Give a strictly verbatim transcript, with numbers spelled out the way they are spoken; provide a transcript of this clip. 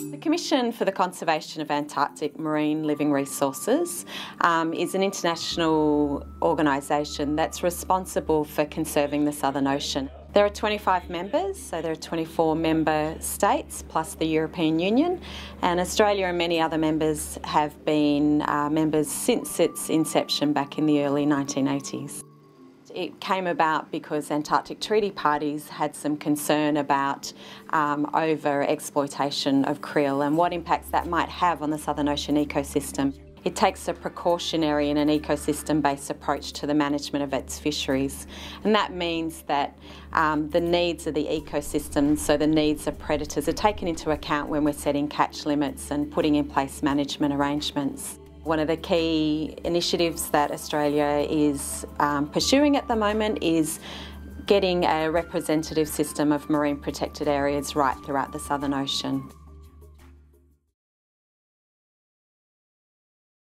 The Commission for the Conservation of Antarctic Marine Living Resources um, is an international organisation that's responsible for conserving the Southern Ocean. There are twenty-five members, so there are twenty-four member states plus the European Union, and Australia and many other members have been uh, members since its inception back in the early nineteen eighties. It came about because Antarctic Treaty parties had some concern about um, over-exploitation of krill and what impacts that might have on the Southern Ocean ecosystem. It takes a precautionary and an ecosystem-based approach to the management of its fisheries, and that means that um, the needs of the ecosystem, so the needs of predators, are taken into account when we're setting catch limits and putting in place management arrangements. One of the key initiatives that Australia is um, pursuing at the moment is getting a representative system of marine protected areas right throughout the Southern Ocean.